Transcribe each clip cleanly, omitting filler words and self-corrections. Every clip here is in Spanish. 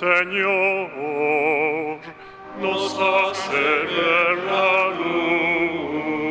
Señor, nos hace ver la luz.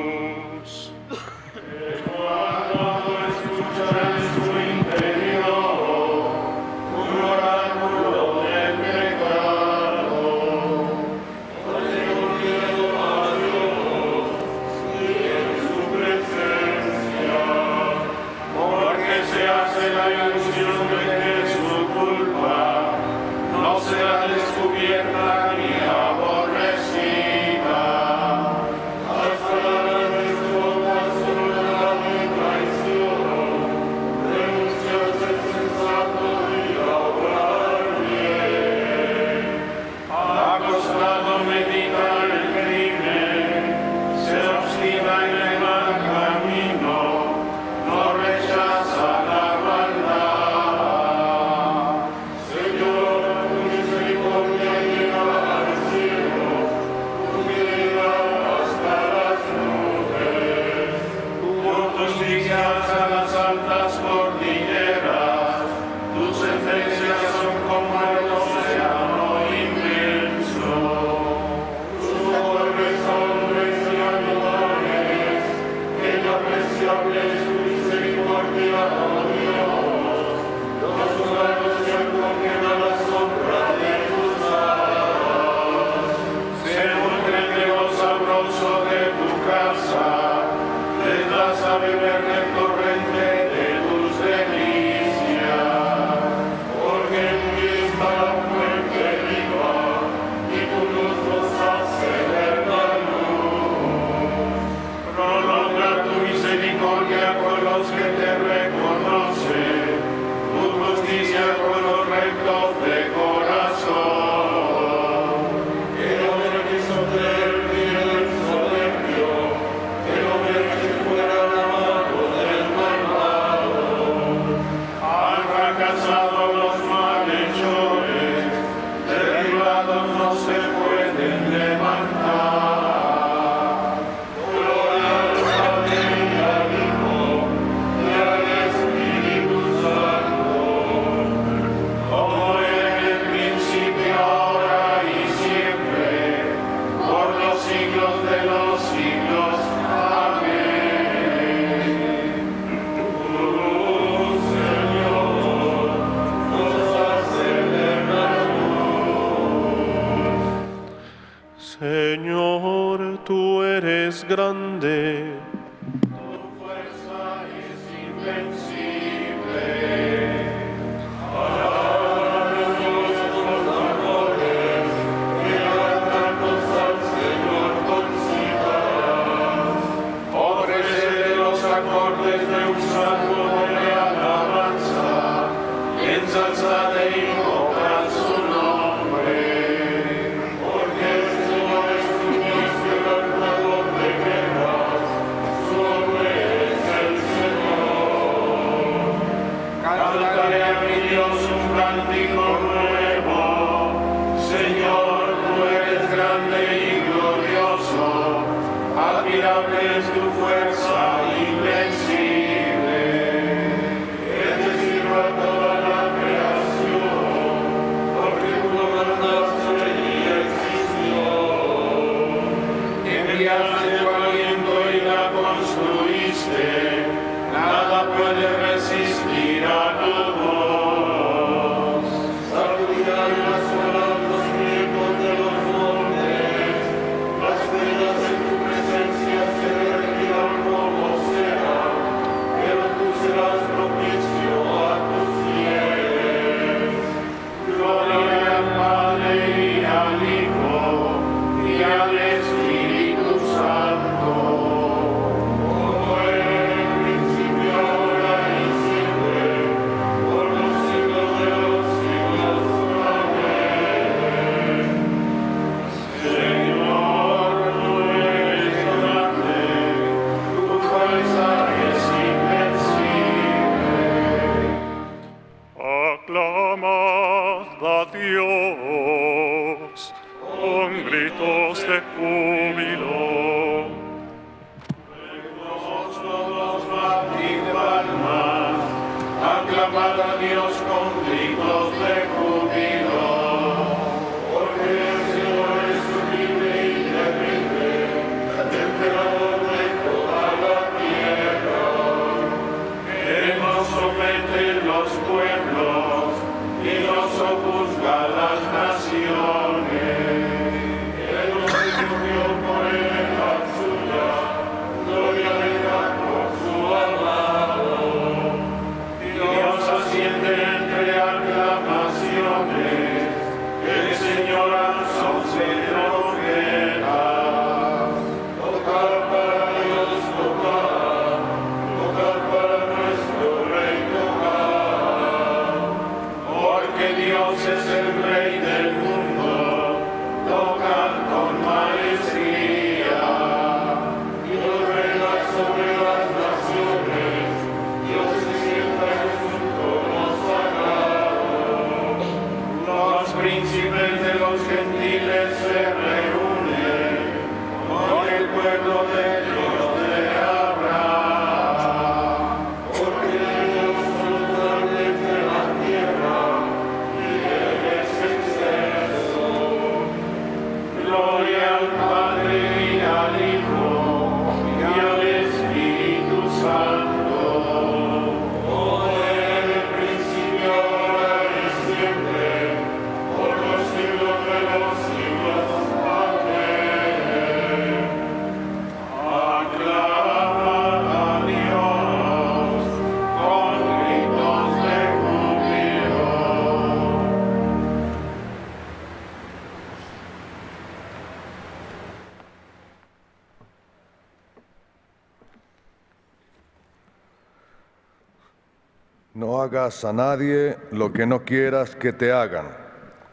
No hagas a nadie lo que no quieras que te hagan.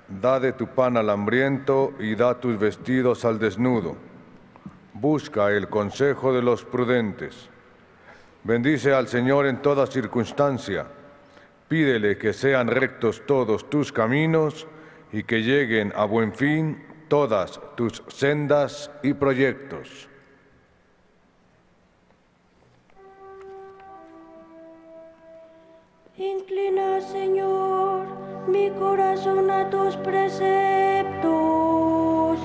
Da de tu pan al hambriento y da tus vestidos al desnudo. Busca el consejo de los prudentes. Bendice al Señor en toda circunstancia. Pídele que sean rectos todos tus caminos y que lleguen a buen fin todas tus sendas y proyectos. Inclina, Señor, mi corazón a tus preceptos.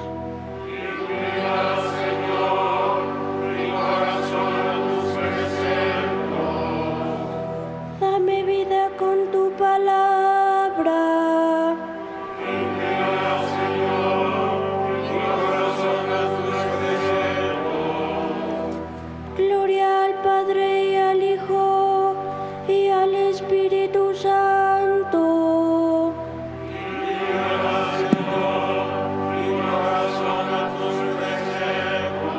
Inclina, Señor, mi corazón a tus preceptos. Dame vida con tu palabra. Inclina, Señor, mi corazón a tus preceptos. Gloria al Padre y al Hijo y al Espíritu Santo. Inclina, Señor, mi corazón a tus preceptos.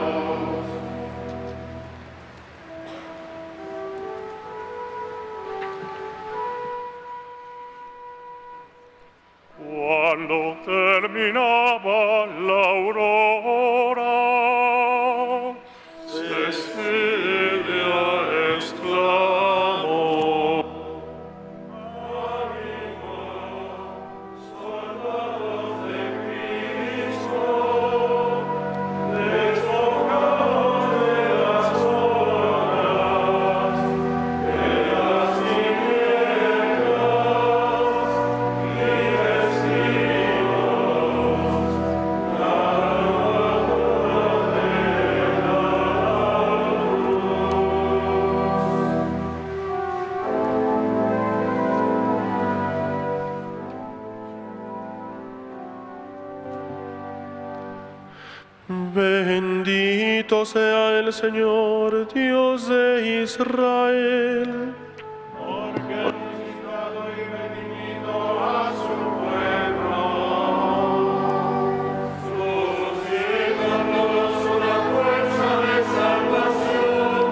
Cuando terminaba la aurora, Cecilia exclamó: bendito sea el Señor, Dios de Israel, porque ha visitado y redimido a su pueblo, suscitándonos una fuerza de salvación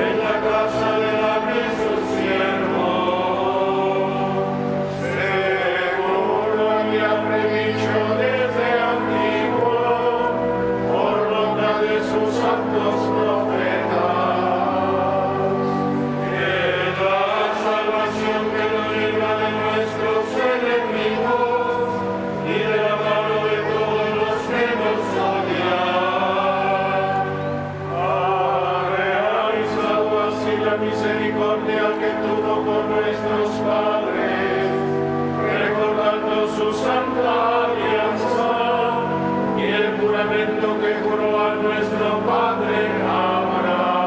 en la casa de David su siervo, según lo había predicho desde antiguo de sus santos profetas, que da salvación que nos libra de nuestros enemigos y de la mano de todos los que nos odian. Ha realizado así la misericordia que tuvo con nuestros padres, recordando su santa alianza y el juramento que juró a nuestro Padre Abraham,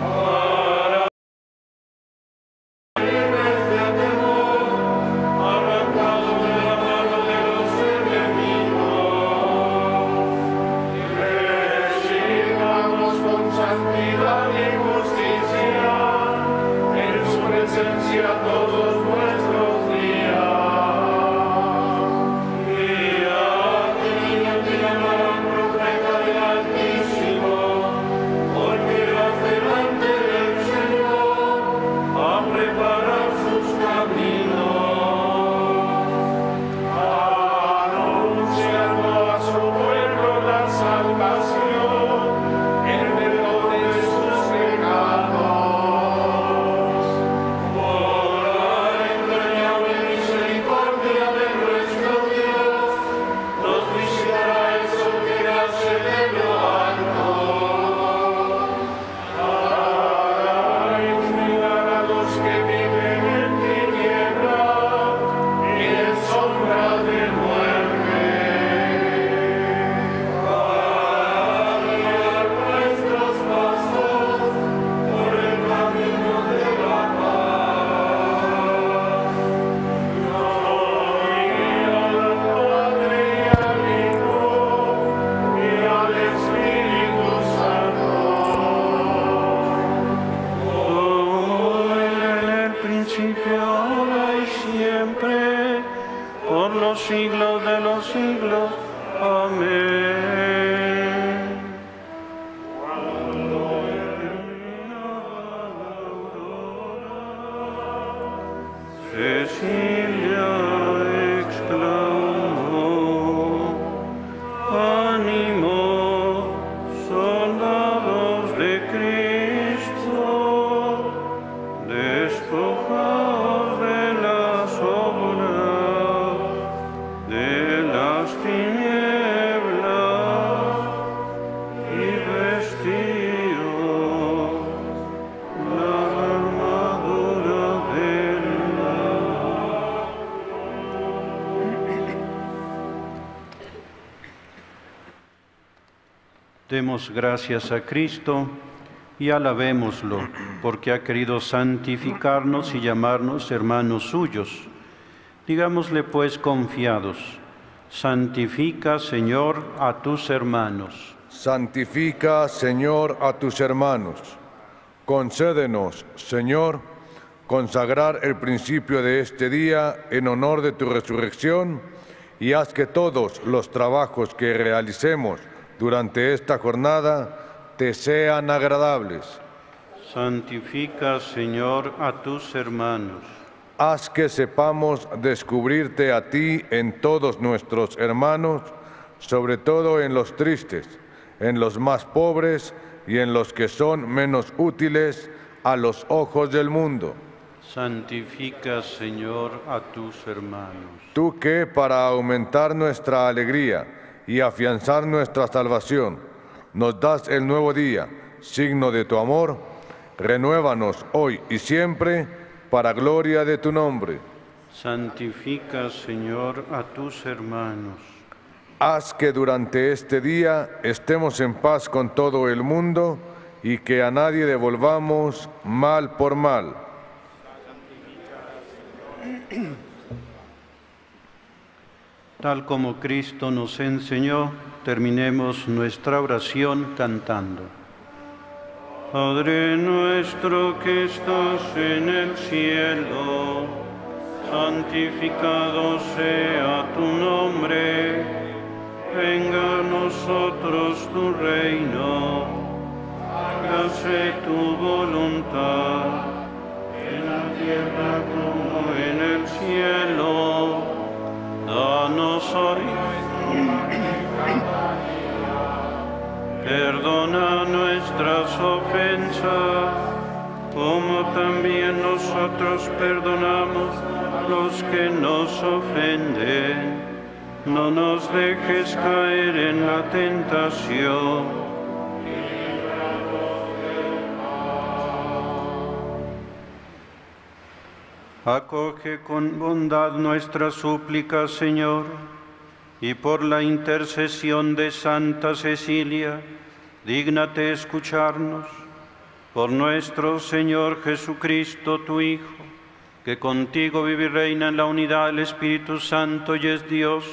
para libres de temor, arrancados de la mano de los enemigos, recibamos con santidad y justicia en su presencia todos nuestros. Demos gracias a Cristo y alabémoslo, porque ha querido santificarnos y llamarnos hermanos suyos. Digámosle pues confiados: santifica, Señor, a tus hermanos. Santifica, Señor, a tus hermanos. Concédenos, Señor, consagrar el principio de este día en honor de tu resurrección, y haz que todos los trabajos que realicemos durante esta jornada te sean agradables. Santifica, Señor, a tus hermanos. Haz que sepamos descubrirte a ti en todos nuestros hermanos, sobre todo en los tristes, en los más pobres y en los que son menos útiles a los ojos del mundo. Santifica, Señor, a tus hermanos. Tú que, para aumentar nuestra alegría y afianzar nuestra salvación, nos das el nuevo día, signo de tu amor, renuévanos hoy y siempre, para gloria de tu nombre. Santifica, Señor, a tus hermanos. Haz que durante este día estemos en paz con todo el mundo y que a nadie devolvamos mal por mal. Tal como Cristo nos enseñó, terminemos nuestra oración cantando. Padre nuestro que estás en el cielo, santificado sea tu nombre. Venga a nosotros tu reino, hágase tu voluntad, en la tierra como en el cielo. Danos hoy cada día. Perdona nuestras ofensas, como también nosotros perdonamos a los que nos ofenden. No nos dejes caer en la tentación. Acoge con bondad nuestras súplicas, Señor, y por la intercesión de Santa Cecilia, dígnate escucharnos. Por nuestro Señor Jesucristo, tu Hijo, que contigo vive y reina en la unidad del Espíritu Santo y es Dios,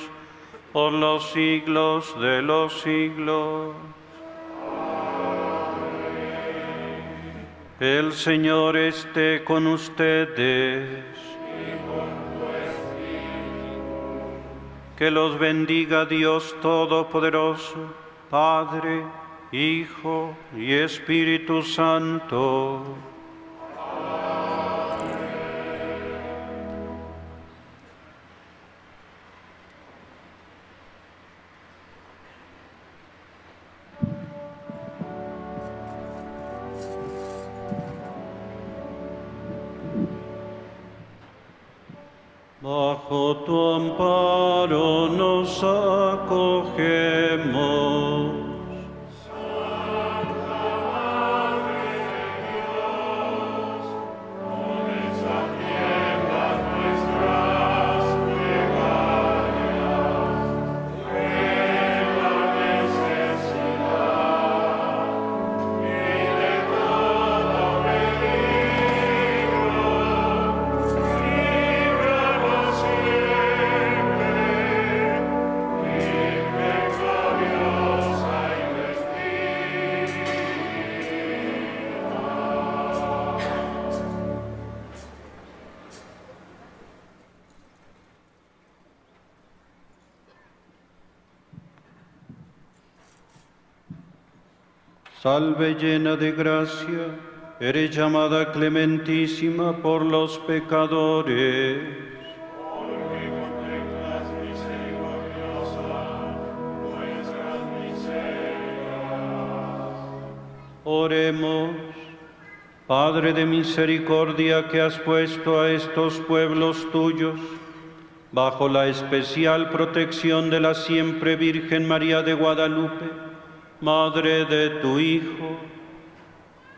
por los siglos de los siglos. El Señor esté con ustedes. Y con tu espíritu. Que los bendiga Dios Todopoderoso, Padre, Hijo y Espíritu Santo. Bajo tu amparo nos acogemos, Santa Madre de Dios, no desatiendas nuestras plegarias de la necesidad y de todo peligro. Salve llena de gracia, eres llamada clementísima por los pecadores. Porque contemplas misericordiosa nuestras miserias. Oremos. Padre de misericordia, que has puesto a estos pueblos tuyos bajo la especial protección de la siempre Virgen María de Guadalupe, Madre de tu Hijo,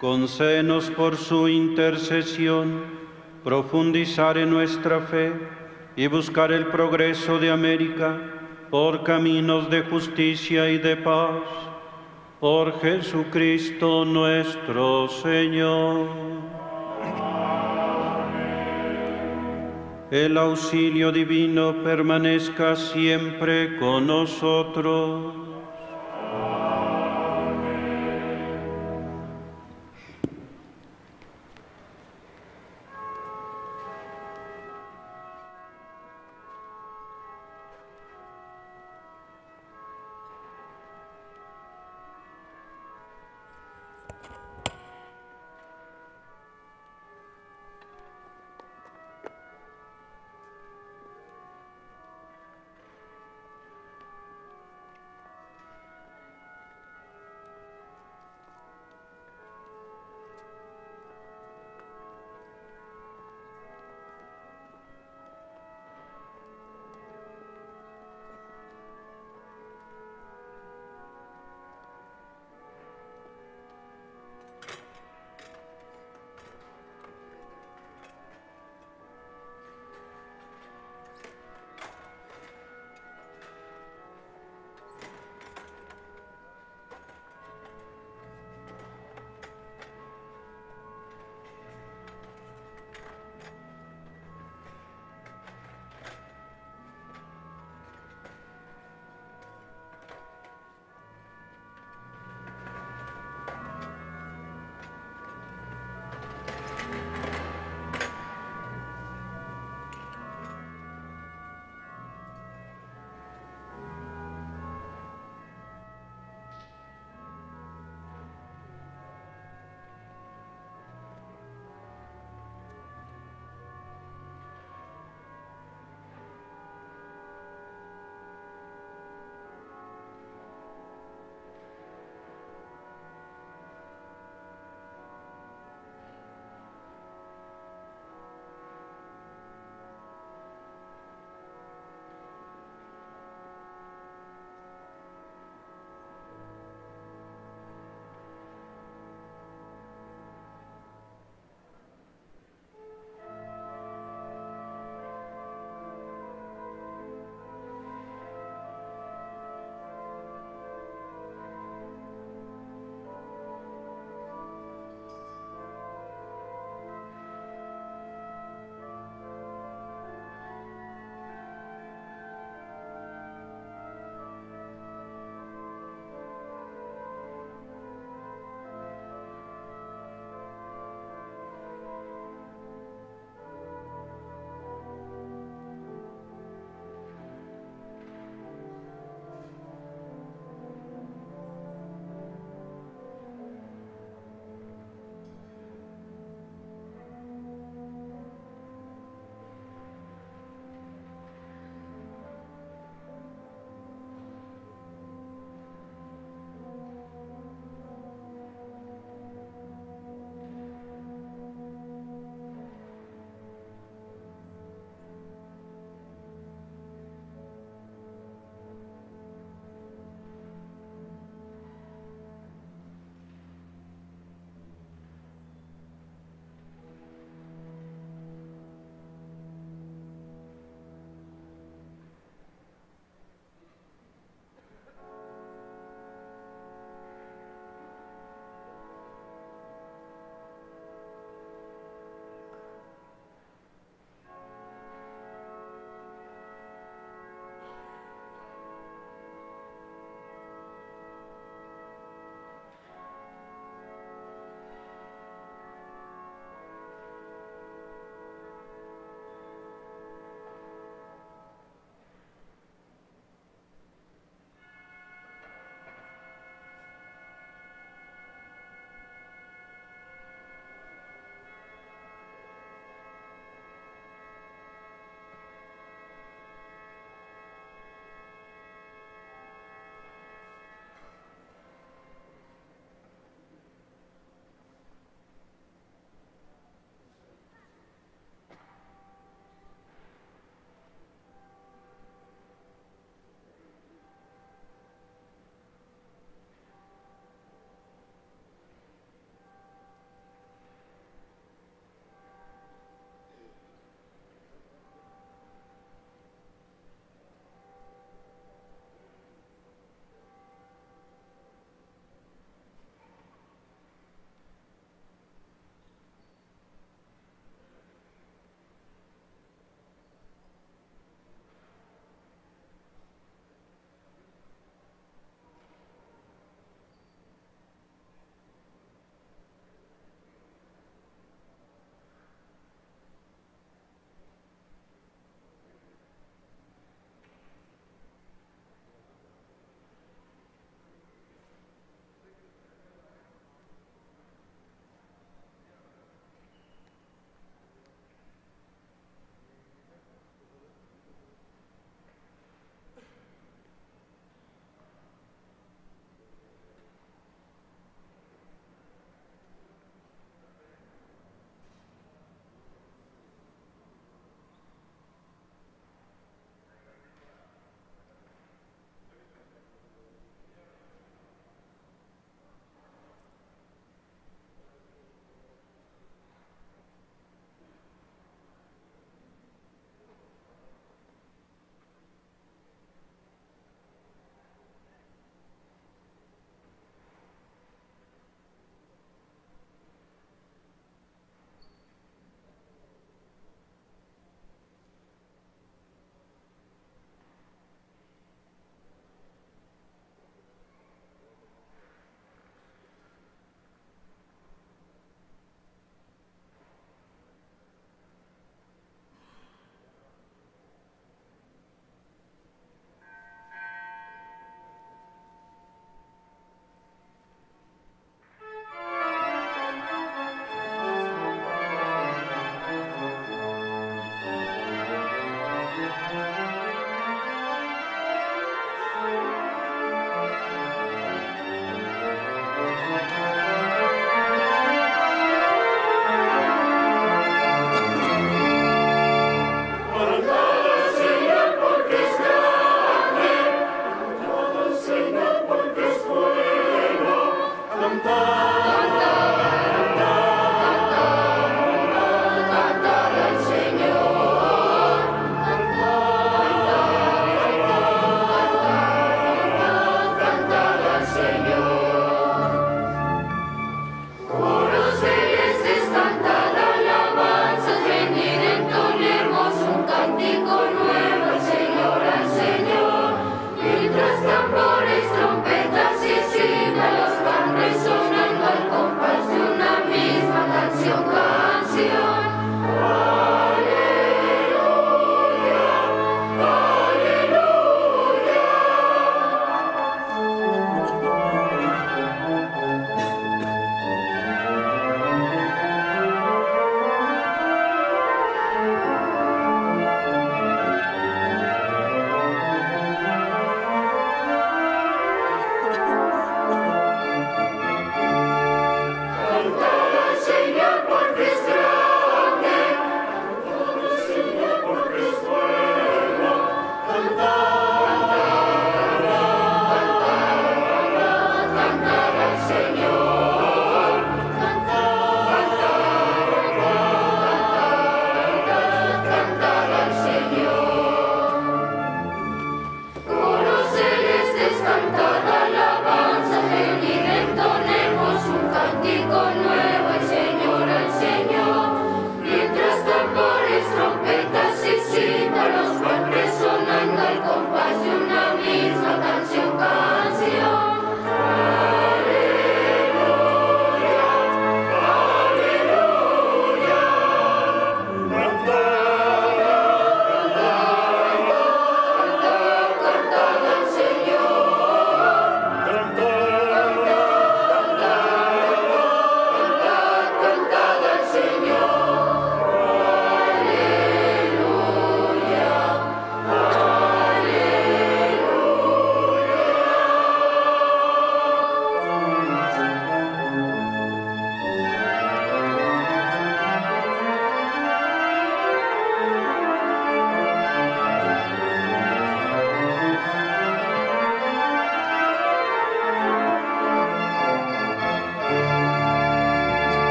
concédenos por su intercesión profundizar en nuestra fe y buscar el progreso de América por caminos de justicia y de paz. Por Jesucristo nuestro Señor. Amén. El auxilio divino permanezca siempre con nosotros.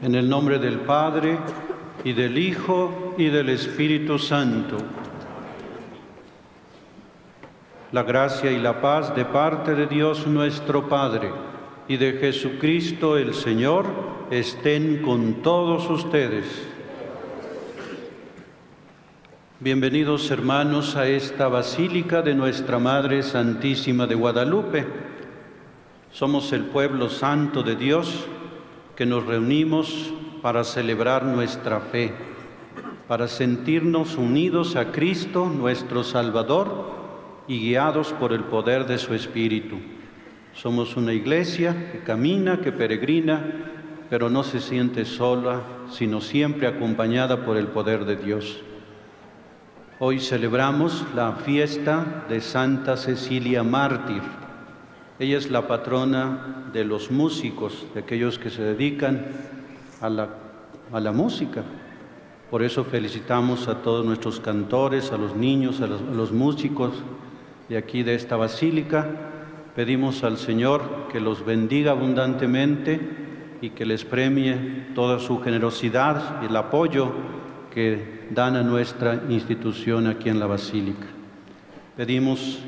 En el nombre del Padre, y del Hijo, y del Espíritu Santo. La gracia y la paz de parte de Dios nuestro Padre, y de Jesucristo el Señor, estén con todos ustedes. Bienvenidos, hermanos, a esta Basílica de Nuestra Madre Santísima de Guadalupe. Somos el pueblo santo de Dios, que nos reunimos para celebrar nuestra fe, para sentirnos unidos a Cristo, nuestro Salvador, y guiados por el poder de su Espíritu. Somos una iglesia que camina, que peregrina, pero no se siente sola, sino siempre acompañada por el poder de Dios. Hoy celebramos la fiesta de Santa Cecilia Mártir. Ella es la patrona de los músicos, de aquellos que se dedican a la música. Por eso felicitamos a todos nuestros cantores, a los niños, a los músicos de aquí de esta basílica. Pedimos al Señor que los bendiga abundantemente y que les premie toda su generosidad y el apoyo que dan a nuestra institución aquí en la basílica. Pedimos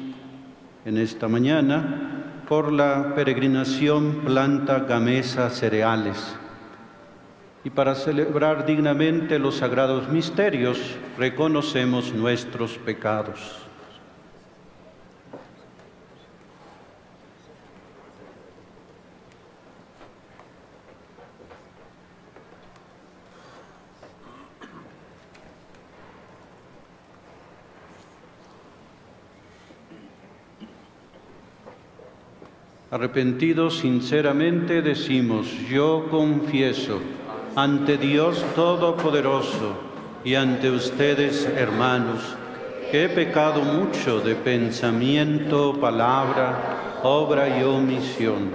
en esta mañana por la peregrinación Planta Gamesa Cereales. Y para celebrar dignamente los sagrados misterios, reconocemos nuestros pecados. Arrepentidos sinceramente decimos: yo confieso ante Dios Todopoderoso y ante ustedes, hermanos, que he pecado mucho de pensamiento, palabra obra y omisión,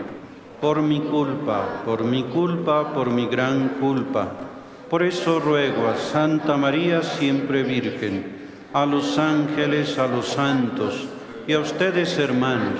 por mi culpa, por mi culpa, por mi gran culpa. Por eso ruego a Santa María, siempre Virgen, a los ángeles, a los santos y a ustedes, hermanos,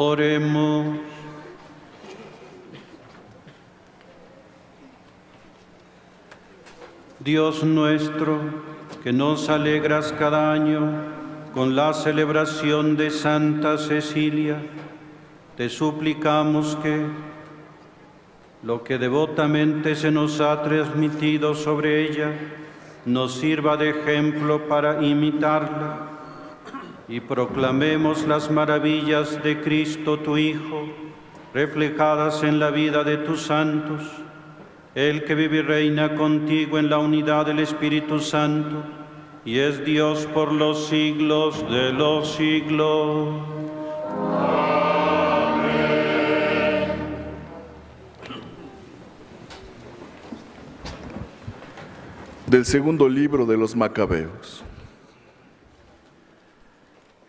Oremos. Dios nuestro, que nos alegras cada año con la celebración de Santa Cecilia, te suplicamos que lo que devotamente se nos ha transmitido sobre ella nos sirva de ejemplo para imitarla, y proclamemos las maravillas de Cristo tu Hijo, reflejadas en la vida de tus santos, el que vive y reina contigo en la unidad del Espíritu Santo, y es Dios por los siglos de los siglos. Amén. Del segundo libro de los Macabeos.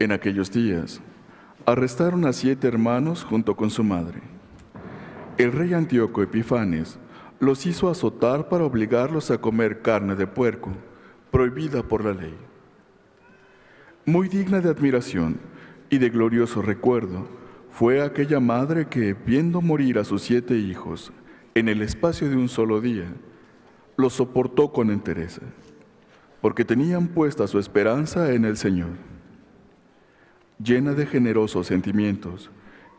En aquellos días, arrestaron a 7 hermanos junto con su madre. El rey Antíoco Epifanes los hizo azotar para obligarlos a comer carne de puerco, prohibida por la ley. Muy digna de admiración y de glorioso recuerdo fue aquella madre que, viendo morir a sus 7 hijos en el espacio de un solo día, los soportó con entereza, porque tenían puesta su esperanza en el Señor. Llena de generosos sentimientos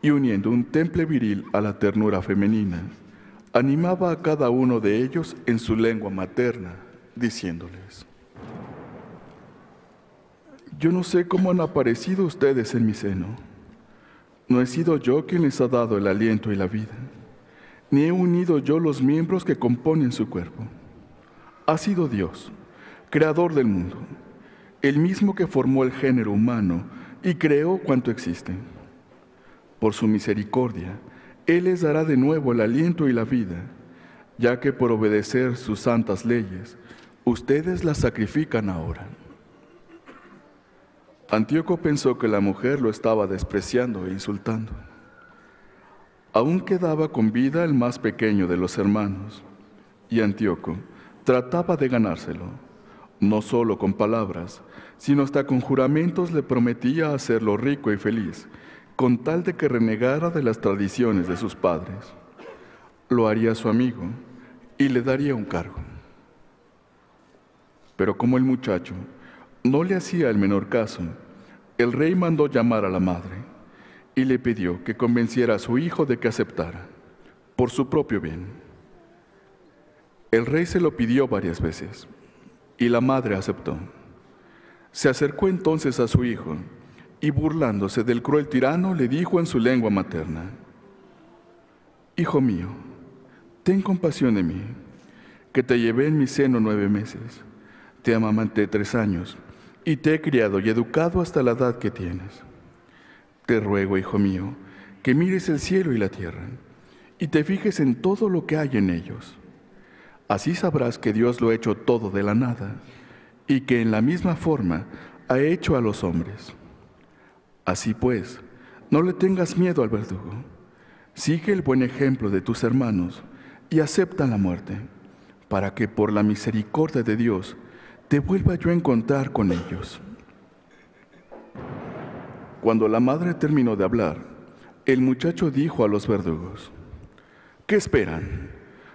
y uniendo un temple viril a la ternura femenina, animaba a cada uno de ellos en su lengua materna, diciéndoles: yo no sé cómo han aparecido ustedes en mi seno. No he sido yo quien les ha dado el aliento y la vida, ni he unido yo los miembros que componen su cuerpo. Ha sido Dios, creador del mundo, el mismo que formó el género humano y creó cuanto existe. Por su misericordia, Él les dará de nuevo el aliento y la vida, ya que por obedecer sus santas leyes, ustedes las sacrifican ahora. Antíoco pensó que la mujer lo estaba despreciando e insultando. Aún quedaba con vida el más pequeño de los hermanos, y Antíoco trataba de ganárselo, no solo con palabras, sino hasta con juramentos le prometía hacerlo rico y feliz, con tal de que renegara de las tradiciones de sus padres. Lo haría su amigo y le daría un cargo. Pero como el muchacho no le hacía el menor caso, el rey mandó llamar a la madre y le pidió que convenciera a su hijo de que aceptara, por su propio bien. El rey se lo pidió varias veces y la madre aceptó. Se acercó entonces a su hijo y, burlándose del cruel tirano, le dijo en su lengua materna: «Hijo mío, ten compasión de mí, que te llevé en mi seno 9 meses, te amamanté 3 años y te he criado y educado hasta la edad que tienes. Te ruego, hijo mío, que mires el cielo y la tierra y te fijes en todo lo que hay en ellos. Así sabrás que Dios lo ha hecho todo de la nada y que en la misma forma ha hecho a los hombres. Así pues, no le tengas miedo al verdugo. Sigue el buen ejemplo de tus hermanos y acepta la muerte, para que por la misericordia de Dios te vuelva yo a encontrar con ellos». Cuando la madre terminó de hablar, el muchacho dijo a los verdugos: «¿Qué esperan?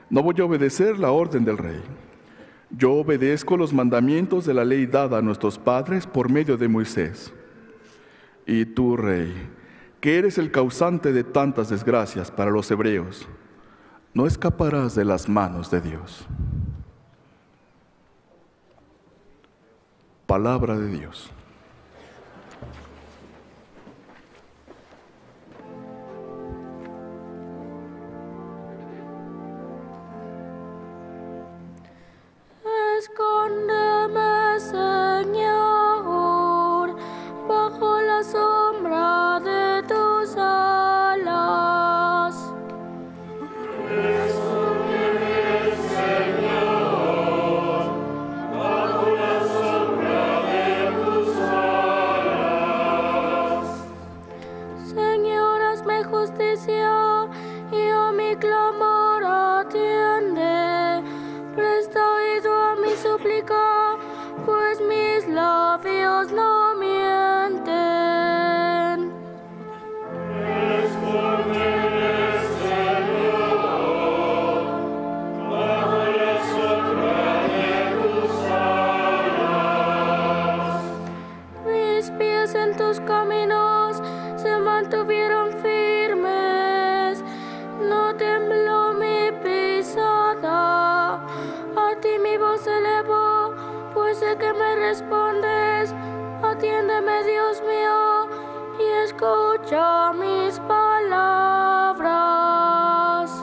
No voy a obedecer la orden del rey. Yo obedezco los mandamientos de la ley dada a nuestros padres por medio de Moisés. Y tú, rey, que eres el causante de tantas desgracias para los hebreos, no escaparás de las manos de Dios». Palabra de Dios. Escóndeme, Señor, bajo la sombra de tus alas. Escóndeme, Señor, bajo la sombra de tus alas. Señor, hazme justicia y a mi clamor atiende. Presta oído a mi súplica, pues mis labios no mienten. Respóndeme, Señor, bajo la sombra de tus alas. Mis pies en tus caminos se mantuvieron firmes, no tembló mi pisada. A ti mi voz elevo, pues sé que me respondes. Atiéndeme, Dios mío, y escucha mis palabras.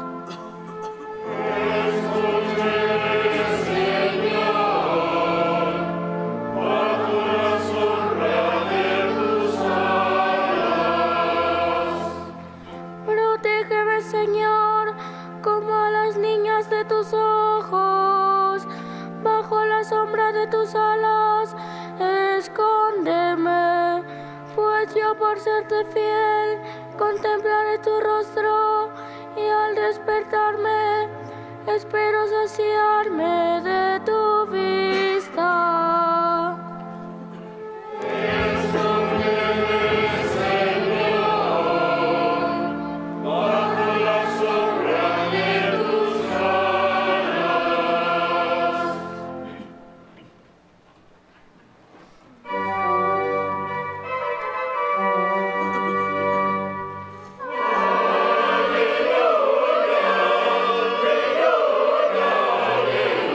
Respóndeme, Señor, bajo la sombra de tus alas. Protégeme, Señor, como a las niñas de tus ojos. Bajo la sombra de tus alas, escóndeme, pues yo, por serte fiel, contemplaré tu rostro, y al despertarme espero saciarme de tu vista. Respóndeme, Señor, bajo la sombra de tus alas. Aleluya, aleluya, aleluya.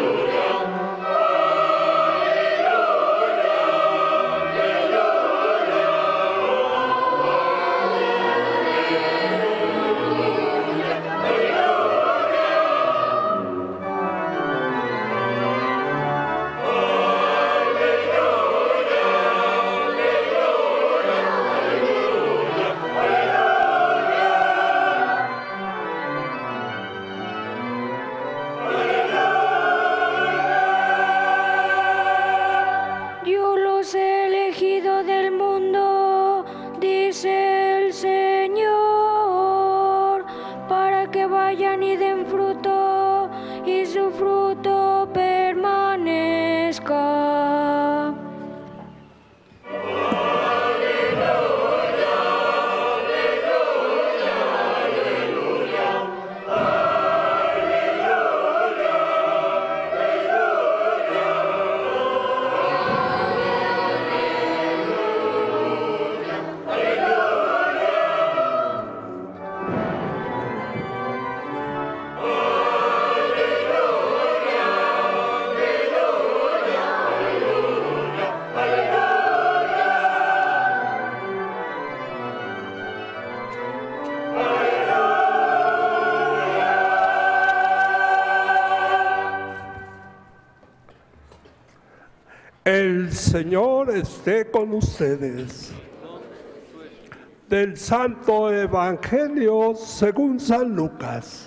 El Señor esté con ustedes. Del Santo Evangelio según San Lucas.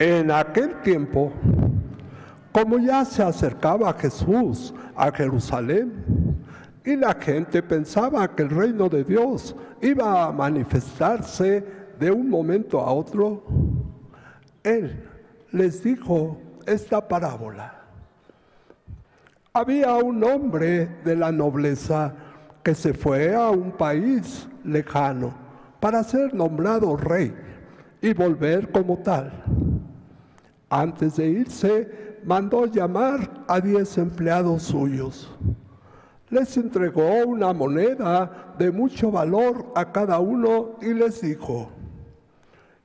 En aquel tiempo, como ya se acercaba Jesús a Jerusalén y la gente pensaba que el Reino de Dios iba a manifestarse de un momento a otro, Él les dijo esta parábola. Había un hombre de la nobleza que se fue a un país lejano para ser nombrado rey y volver como tal. Antes de irse, mandó llamar a 10 empleados suyos. Les entregó una moneda de mucho valor a cada uno y les dijo: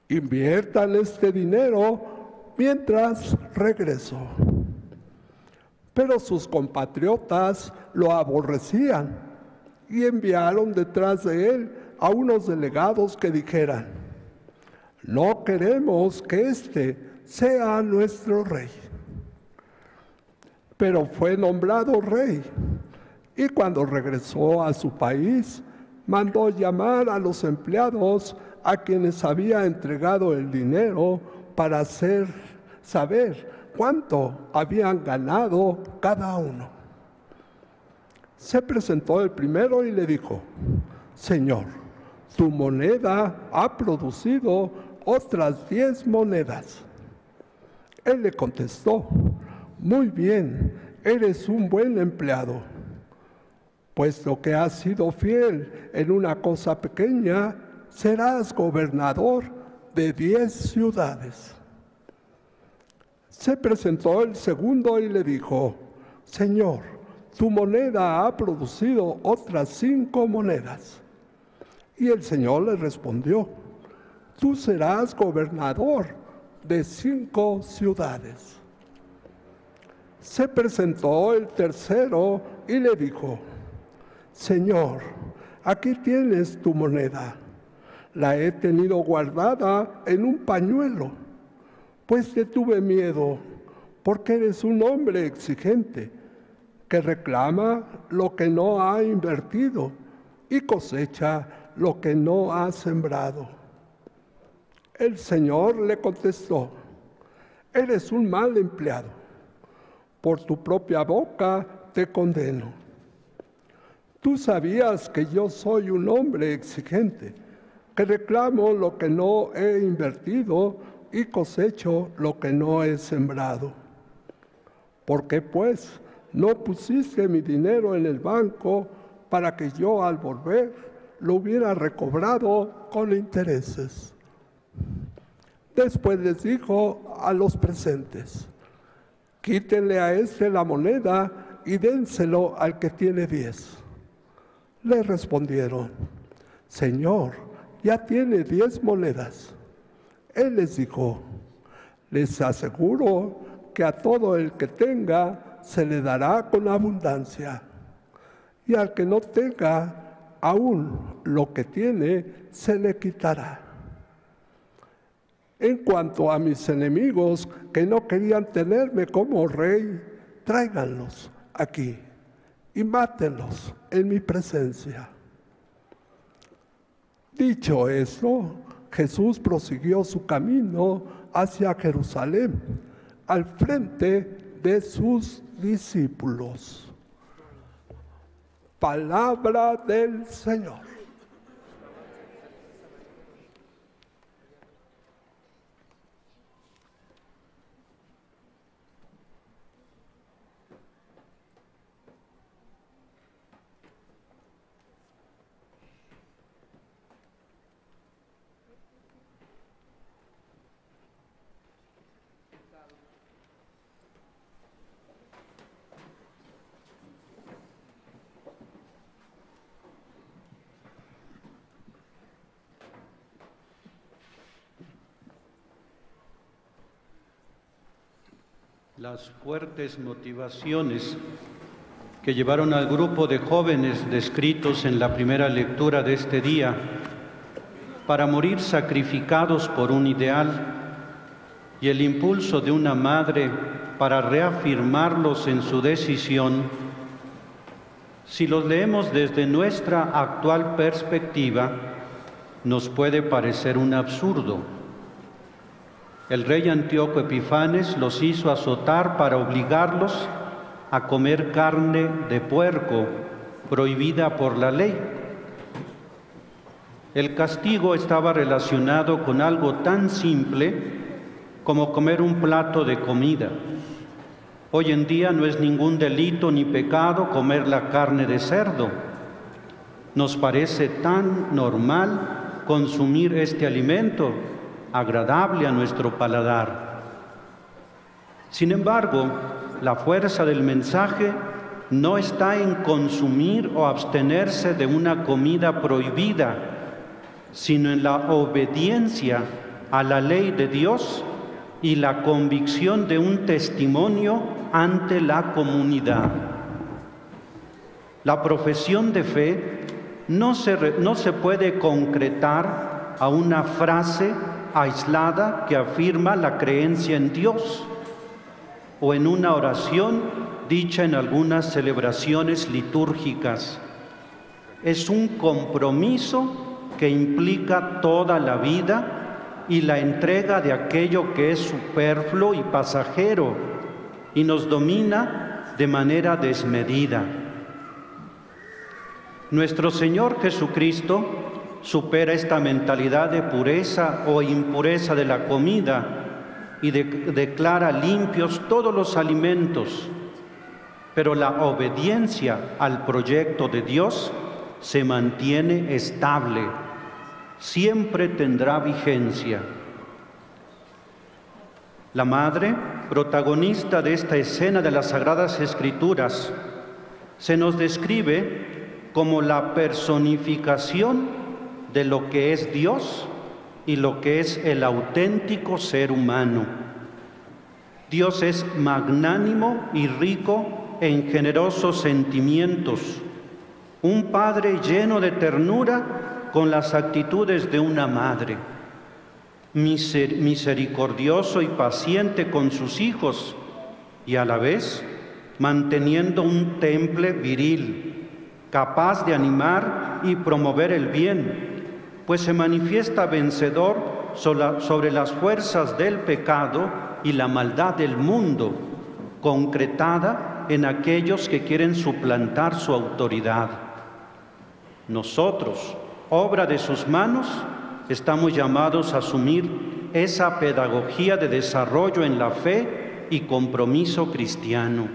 inviertan este dinero mientras regreso. Pero sus compatriotas lo aborrecían y enviaron detrás de él a unos delegados que dijeran: no queremos que este sea nuestro rey. Pero fue nombrado rey, y cuando regresó a su país, mandó llamar a los empleados a quienes había entregado el dinero para hacer saber cuánto habían ganado cada uno. Se presentó el primero y le dijo: Señor, tu moneda ha producido otras 10 monedas. Él le contestó: muy bien, eres un buen empleado. Puesto que has sido fiel en una cosa pequeña, serás gobernador de 10 ciudades. Se presentó el segundo y le dijo: Señor, tu moneda ha producido otras 5 monedas. Y el Señor le respondió: tú serás gobernador de 5 ciudades. Se presentó el tercero y le dijo: Señor, aquí tienes tu moneda. La he tenido guardada en un pañuelo, pues te tuve miedo, porque eres un hombre exigente, que reclama lo que no ha invertido y cosecha lo que no ha sembrado. El Señor le contestó: eres un mal empleado, por tu propia boca te condeno. Tú sabías que yo soy un hombre exigente, que reclamo lo que no he invertido y cosecho lo que no he sembrado. ¿Por qué, pues, no pusiste mi dinero en el banco para que yo al volver lo hubiera recobrado con intereses? Después les dijo a los presentes: quítenle a este la moneda y dénselo al que tiene 10. Le respondieron: Señor, ya tiene 10 monedas. Él les dijo: les aseguro que a todo el que tenga se le dará con abundancia, y al que no tenga, aún lo que tiene se le quitará. En cuanto a mis enemigos que no querían tenerme como rey, tráiganlos aquí y mátenlos en mi presencia. Dicho esto, Jesús prosiguió su camino hacia Jerusalén, al frente de sus discípulos. Palabra del Señor. las fuertes motivaciones que llevaron al grupo de jóvenes descritos en la primera lectura de este día para morir sacrificados por un ideal y el impulso de una madre para reafirmarlos en su decisión, si los leemos desde nuestra actual perspectiva, nos puede parecer un absurdo. El rey Antíoco Epifanes los hizo azotar para obligarlos a comer carne de puerco, prohibida por la ley. El castigo estaba relacionado con algo tan simple como comer un plato de comida. Hoy en día no es ningún delito ni pecado comer la carne de cerdo. Nos parece tan normal consumir este alimento, agradable a nuestro paladar. Sin embargo, la fuerza del mensaje no está en consumir o abstenerse de una comida prohibida, sino en la obediencia a la ley de Dios y la convicción de un testimonio ante la comunidad. La profesión de fe no se puede concretar a una frase aislada que afirma la creencia en Dios, o en una oración dicha en algunas celebraciones litúrgicas. Es un compromiso que implica toda la vida y la entrega de aquello que es superfluo y pasajero y nos domina de manera desmedida. Nuestro Señor Jesucristo supera esta mentalidad de pureza o impureza de la comida y declara limpios todos los alimentos, pero la obediencia al proyecto de Dios se mantiene estable, siempre tendrá vigencia. La madre, protagonista de esta escena de las Sagradas Escrituras, se nos describe como la personificación de lo que es Dios y lo que es el auténtico ser humano. Dios es magnánimo y rico en generosos sentimientos, un padre lleno de ternura con las actitudes de una madre, misericordioso y paciente con sus hijos y a la vez manteniendo un temple viril, capaz de animar y promover el bien, pues se manifiesta vencedor sobre las fuerzas del pecado y la maldad del mundo, concretada en aquellos que quieren suplantar su autoridad. Nosotros, obra de sus manos, estamos llamados a asumir esa pedagogía de desarrollo en la fe y compromiso cristiano.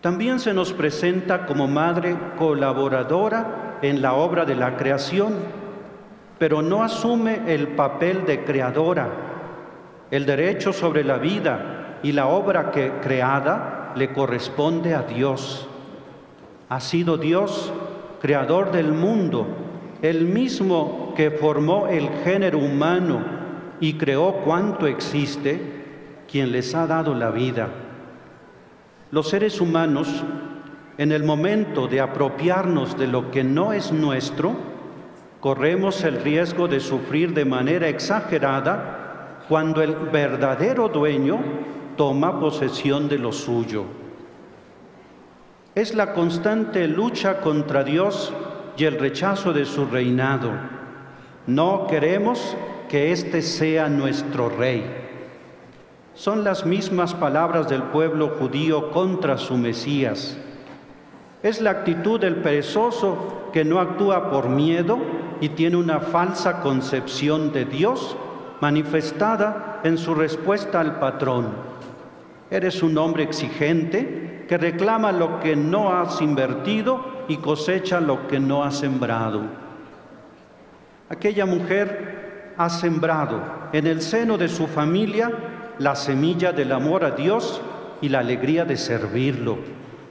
También se nos presenta como madre colaboradora en la obra de la creación, pero no asume el papel de creadora. El derecho sobre la vida y la obra creada le corresponde a Dios. Ha sido Dios, creador del mundo, el mismo que formó el género humano y creó cuanto existe, quien les ha dado la vida. Los seres humanos, en el momento de apropiarnos de lo que no es nuestro, corremos el riesgo de sufrir de manera exagerada cuando el verdadero dueño toma posesión de lo suyo. Es la constante lucha contra Dios y el rechazo de su reinado. No queremos que éste sea nuestro rey. Son las mismas palabras del pueblo judío contra su Mesías. Es la actitud del perezoso que no actúa por miedo y tiene una falsa concepción de Dios manifestada en su respuesta al patrón. Eres un hombre exigente que reclama lo que no has invertido y cosecha lo que no has sembrado. Aquella mujer ha sembrado en el seno de su familia la semilla del amor a Dios y la alegría de servirlo,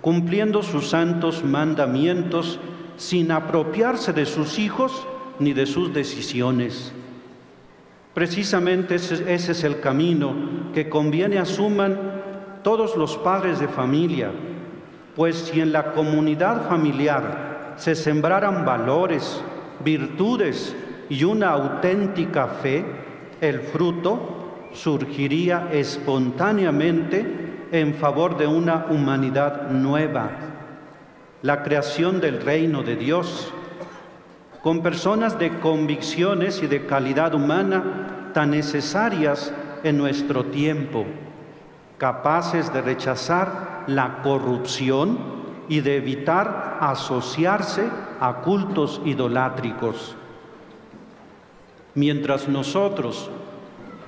cumpliendo sus santos mandamientos sin apropiarse de sus hijos ni de sus decisiones. Precisamente ese es el camino que conviene asuman todos los padres de familia, pues si en la comunidad familiar se sembraran valores, virtudes y una auténtica fe, el fruto surgiría espontáneamente en favor de una humanidad nueva, la creación del Reino de Dios, con personas de convicciones y de calidad humana tan necesarias en nuestro tiempo, capaces de rechazar la corrupción y de evitar asociarse a cultos idolátricos. Mientras nosotros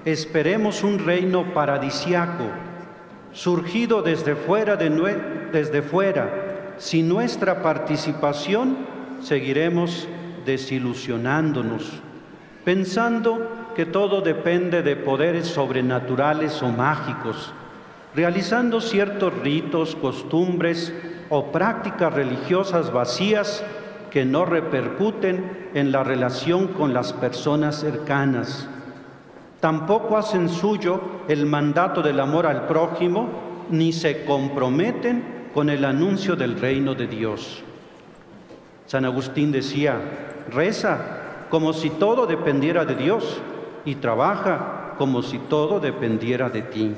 esperemos un reino paradisiaco, surgido desde fuera, sin nuestra participación seguiremos desilusionándonos, pensando que todo depende de poderes sobrenaturales o mágicos, realizando ciertos ritos, costumbres o prácticas religiosas vacías que no repercuten en la relación con las personas cercanas. Tampoco hacen suyo el mandato del amor al prójimo, ni se comprometen con el anuncio del Reino de Dios. San Agustín decía: reza como si todo dependiera de Dios y trabaja como si todo dependiera de ti.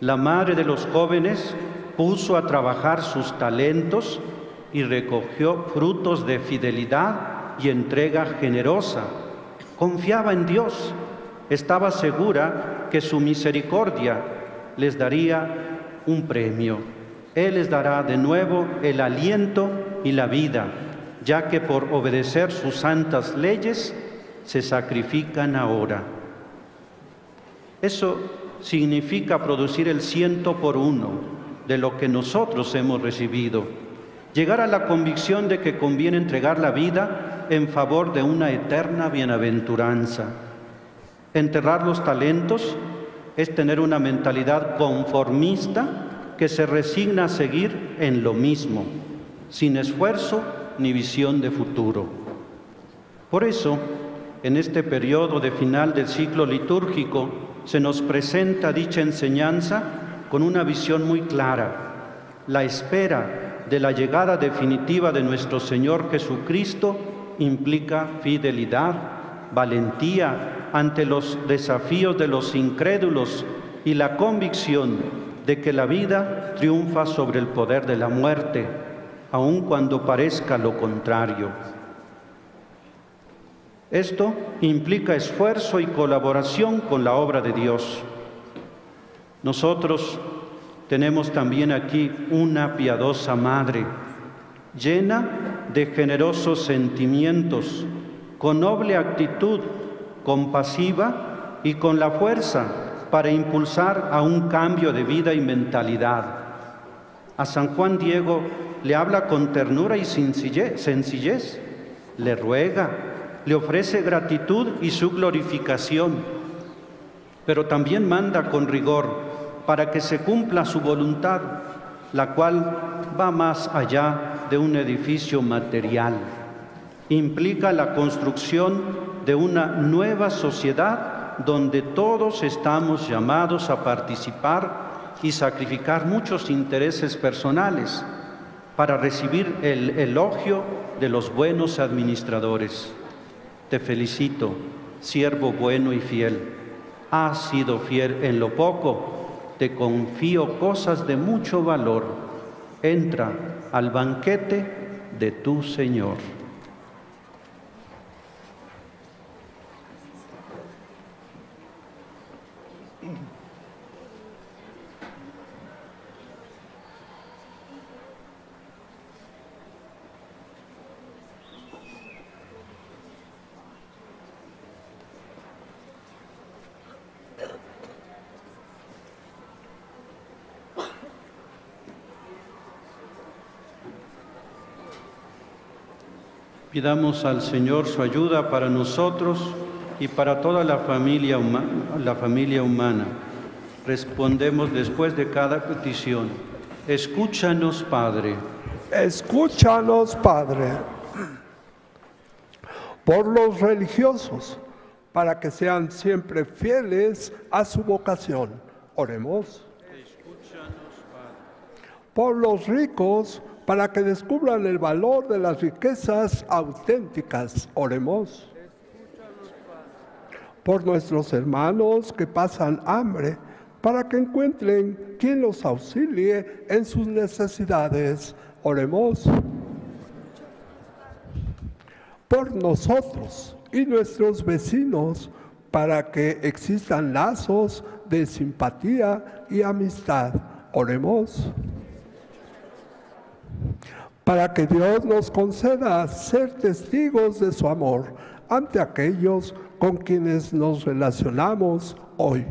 La madre de los jóvenes puso a trabajar sus talentos y recogió frutos de fidelidad y entrega generosa. Confiaba en Dios, estaba segura que su misericordia les daría un premio. Él les dará de nuevo el aliento y la vida, ya que por obedecer sus santas leyes se sacrifican ahora. Eso significa producir el 100 por 1 de lo que nosotros hemos recibido. Llegar a la convicción de que conviene entregar la vida en favor de una eterna bienaventuranza. Enterrar los talentos es tener una mentalidad conformista que se resigna a seguir en lo mismo, sin esfuerzo ni visión de futuro. Por eso, en este periodo de final del ciclo litúrgico, se nos presenta dicha enseñanza con una visión muy clara: la espera de la llegada definitiva de nuestro Señor Jesucristo implica fidelidad, valentía ante los desafíos de los incrédulos y la convicción de que la vida triunfa sobre el poder de la muerte, aun cuando parezca lo contrario. Esto implica esfuerzo y colaboración con la obra de Dios. Nosotros tenemos también aquí una piadosa madre, llena de generosos sentimientos, con noble actitud, compasiva y con la fuerza para impulsar a un cambio de vida y mentalidad. A San Juan Diego le habla con ternura y sencillez, le ruega, le ofrece gratitud y su glorificación, pero también manda con rigor para que se cumpla su voluntad, la cual va más allá de un edificio material. Implica la construcción de una nueva sociedad donde todos estamos llamados a participar y sacrificar muchos intereses personales para recibir el elogio de los buenos administradores. Te felicito, siervo bueno y fiel. Has sido fiel en lo poco, te confío cosas de mucho valor. Entra al banquete de tu Señor. Pidamos al Señor su ayuda para nosotros y para toda la familia humana. Respondemos después de cada petición. Escúchanos, Padre. Escúchanos, Padre. Por los religiosos, para que sean siempre fieles a su vocación. Oremos. por los ricos para que descubran el valor de las riquezas auténticas. Oremos. Por nuestros hermanos que pasan hambre, para que encuentren quien los auxilie en sus necesidades. Oremos. Por nosotros y nuestros vecinos, para que existan lazos de simpatía y amistad. Oremos. Para que Dios nos conceda ser testigos de su amor ante aquellos con quienes nos relacionamos hoy.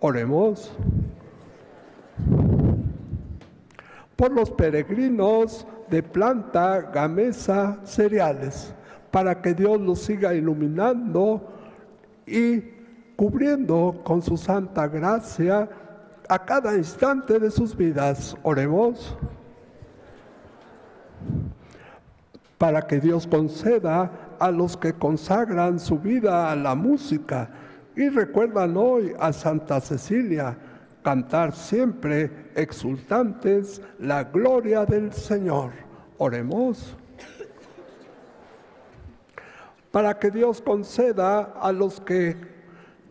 Oremos. Por los peregrinos de planta, Gamesa, cereales, para que Dios los siga iluminando y cubriendo con su santa gracia a cada instante de sus vidas. Oremos. Para que Dios conceda a los que consagran su vida a la música y recuerdan hoy a Santa Cecilia, cantar siempre exultantes la gloria del Señor. Oremos. Para que Dios conceda a los que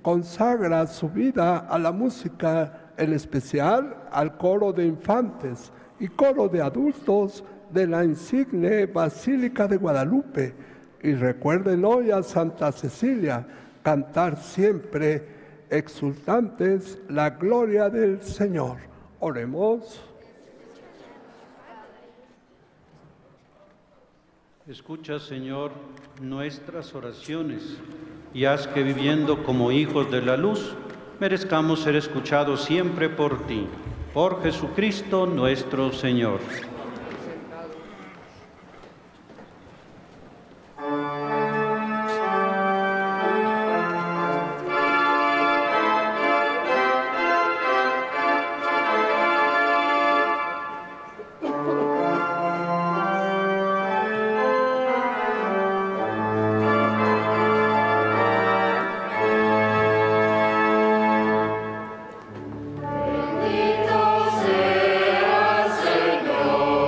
consagran su vida a la música, en especial al coro de infantes y coro de adultos de la insigne Basílica de Guadalupe, y recuerden hoy a Santa Cecilia, cantar siempre exultantes la gloria del Señor. Oremos. Escucha, Señor, nuestras oraciones y haz que, viviendo como hijos de la luz, merezcamos ser escuchados siempre por ti, por Jesucristo nuestro Señor. Bendito sea, Señor.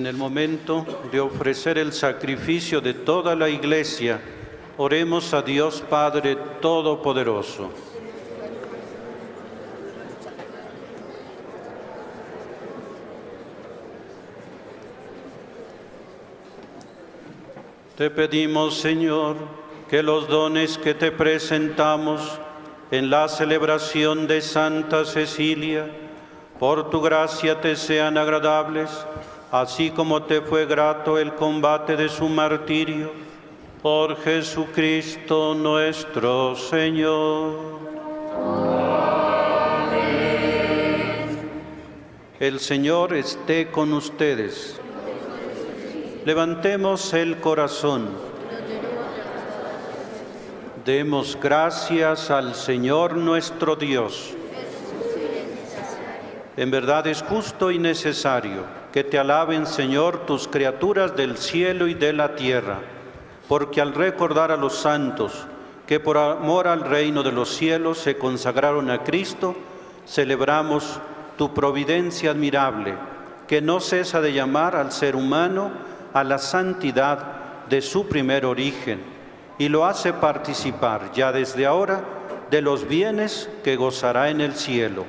en el momento de ofrecer el sacrificio de toda la Iglesia, oremos a Dios Padre Todopoderoso. Te pedimos, Señor, que los dones que te presentamos en la celebración de Santa Cecilia, por tu gracia te sean agradables, así como te fue grato el combate de su martirio, por Jesucristo nuestro Señor. Amén. El Señor esté con ustedes. Levantemos el corazón. Demos gracias al Señor nuestro Dios. En verdad es justo y necesario que te alaben, Señor, tus criaturas del cielo y de la tierra, porque al recordar a los santos que por amor al reino de los cielos se consagraron a Cristo, celebramos tu providencia admirable, que no cesa de llamar al ser humano a la santidad de su primer origen, y lo hace participar ya desde ahora de los bienes que gozará en el cielo.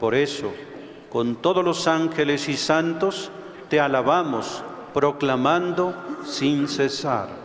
Por eso, con todos los ángeles y santos, te alabamos, proclamando sin cesar.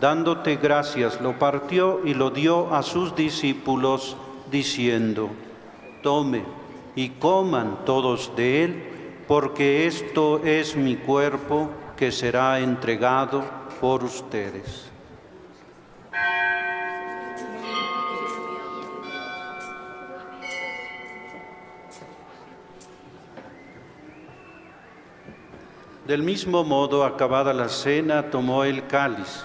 Dándote gracias, lo partió y lo dio a sus discípulos, diciendo: «Tome y coman todos de él, porque esto es mi cuerpo que será entregado por ustedes». Del mismo modo, acabada la cena, tomó el cáliz,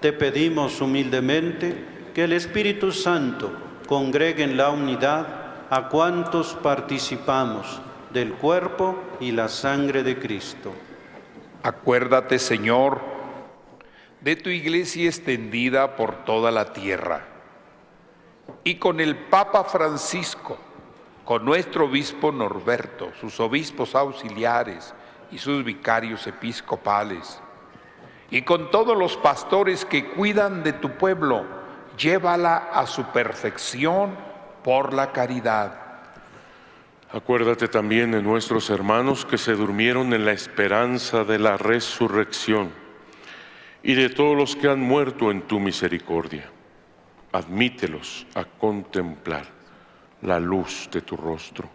Te pedimos humildemente que el Espíritu Santo congregue en la unidad a cuantos participamos del cuerpo y la sangre de Cristo. Acuérdate, Señor, de tu Iglesia extendida por toda la tierra, y con el Papa Francisco, con nuestro obispo Norberto, sus obispos auxiliares y sus vicarios episcopales, y con todos los pastores que cuidan de tu pueblo, llévala a su perfección por la caridad. Acuérdate también de nuestros hermanos que se durmieron en la esperanza de la resurrección, y de todos los que han muerto en tu misericordia. Admítelos a contemplar la luz de tu rostro.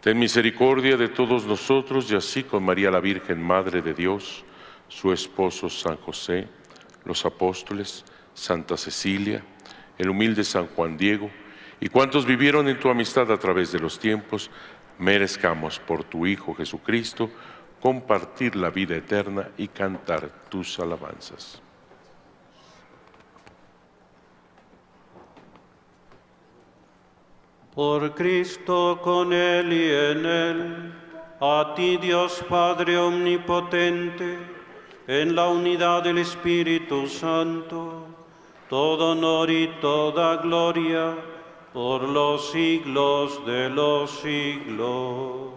Ten misericordia de todos nosotros, y así con María la Virgen, Madre de Dios, su esposo San José, los apóstoles, Santa Cecilia, el humilde San Juan Diego, y cuantos vivieron en tu amistad a través de los tiempos, merezcamos por tu Hijo Jesucristo compartir la vida eterna y cantar tus alabanzas. Por Cristo, con Él y en Él, a ti Dios Padre Omnipotente, en la unidad del Espíritu Santo, todo honor y toda gloria, por los siglos de los siglos.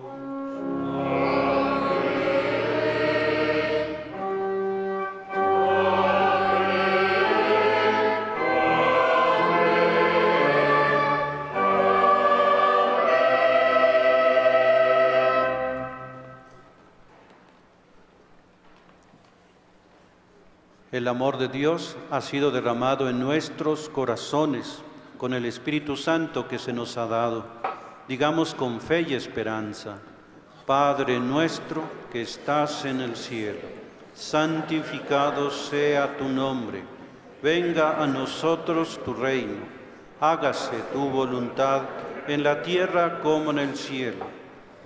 El amor de Dios ha sido derramado en nuestros corazones con el Espíritu Santo que se nos ha dado. Digamos con fe y esperanza: Padre nuestro que estás en el cielo, santificado sea tu nombre. Venga a nosotros tu reino. Hágase tu voluntad en la tierra como en el cielo.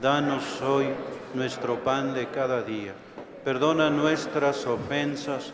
Danos hoy nuestro pan de cada día. Perdona nuestras ofensas,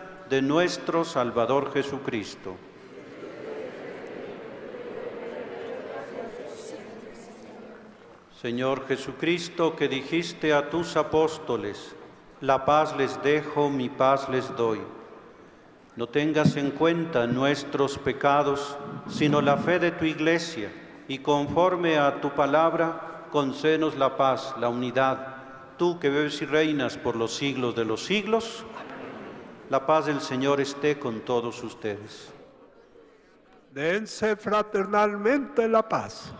de nuestro Salvador Jesucristo. Señor Jesucristo, que dijiste a tus apóstoles: la paz les dejo, mi paz les doy. No tengas en cuenta nuestros pecados, sino la fe de tu Iglesia, y conforme a tu palabra, concédenos la paz, la unidad. Tú que vives y reinas por los siglos de los siglos. La paz del Señor esté con todos ustedes. Dense fraternalmente la paz.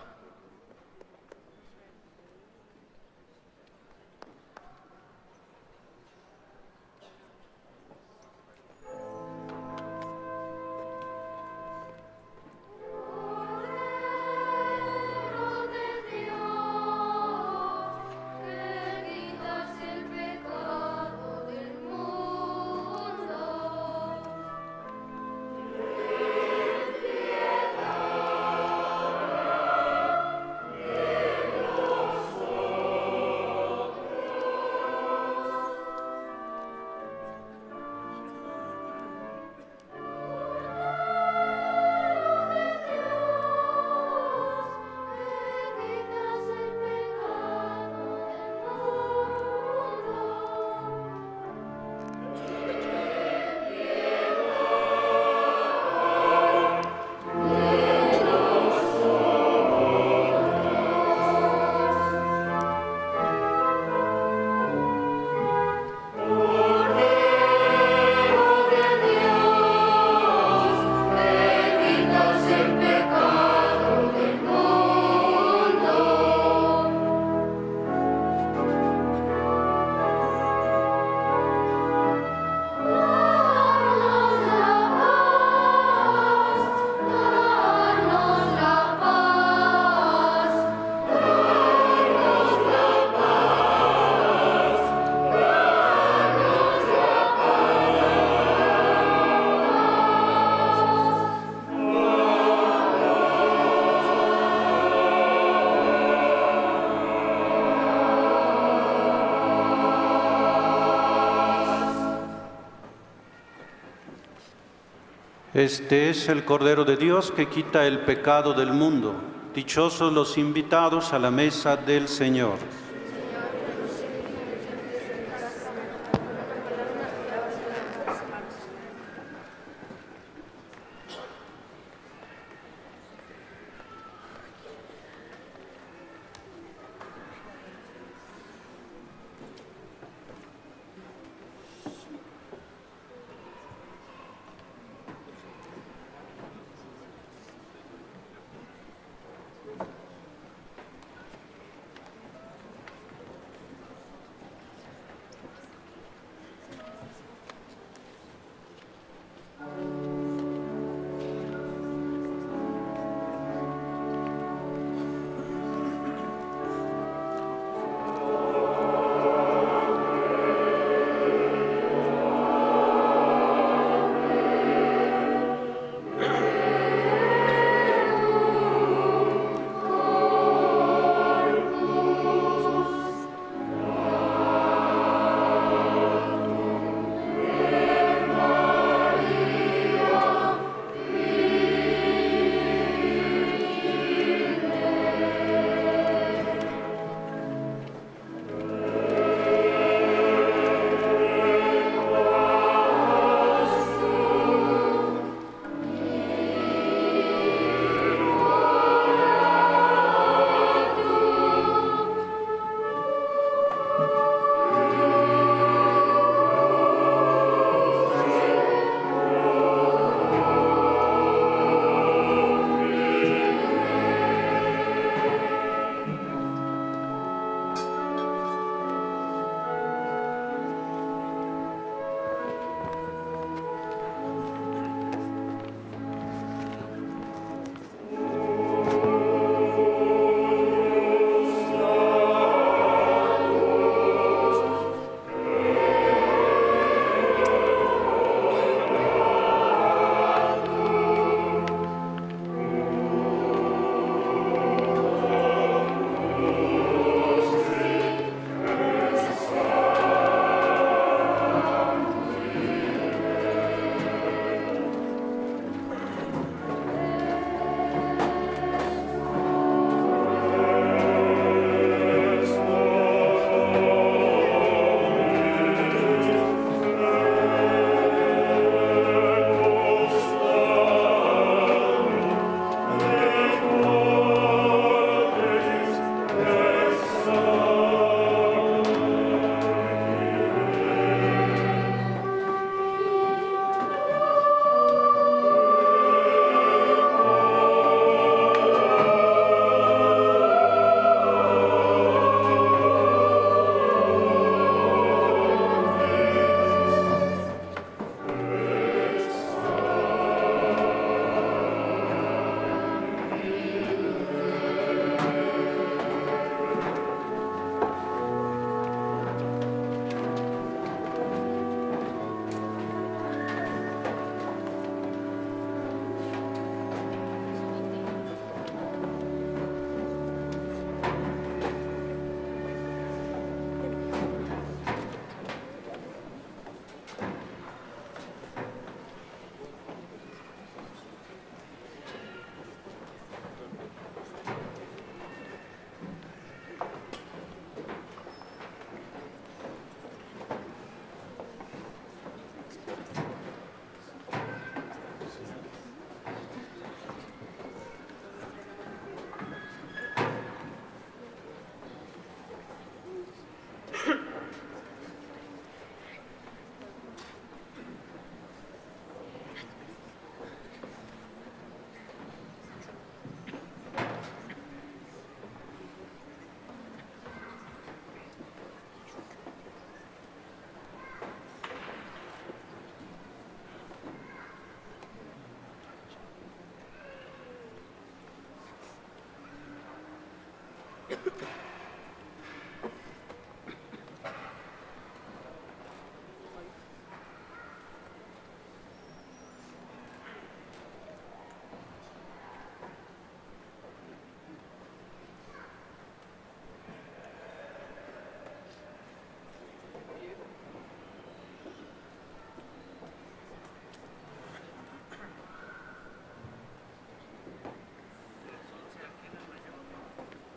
Este es el Cordero de Dios que quita el pecado del mundo. Dichosos los invitados a la mesa del Señor.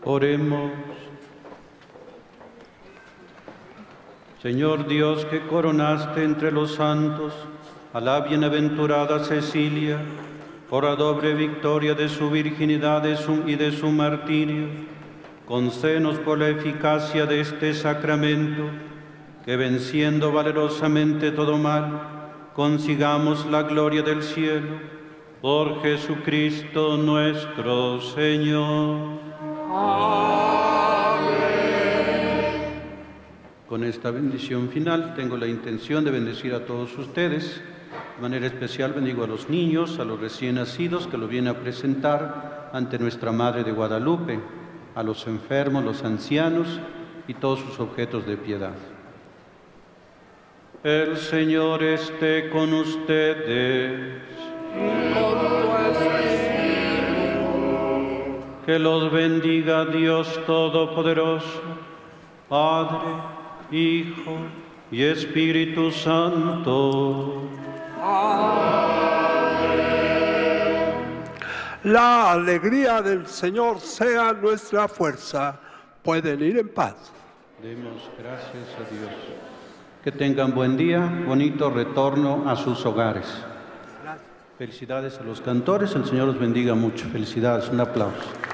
Oremos. Señor Dios, que coronaste entre los santos a la bienaventurada Cecilia, por la doble victoria de su virginidad y de su martirio, concédenos por la eficacia de este sacramento, que venciendo valerosamente todo mal, consigamos la gloria del cielo, por Jesucristo nuestro Señor. Amén. Con esta bendición final tengo la intención de bendecir a todos ustedes. De manera especial bendigo a los niños, a los recién nacidos que lo vienen a presentar ante Nuestra Madre de Guadalupe, a los enfermos, los ancianos y todos sus objetos de piedad. El Señor esté con ustedes. Que los bendiga Dios Todopoderoso, Padre, Hijo y Espíritu Santo. Amén. La alegría del Señor sea nuestra fuerza. Pueden ir en paz. Demos gracias a Dios. Que tengan buen día, bonito retorno a sus hogares. Felicidades a los cantores, el Señor los bendiga mucho. Felicidades, un aplauso.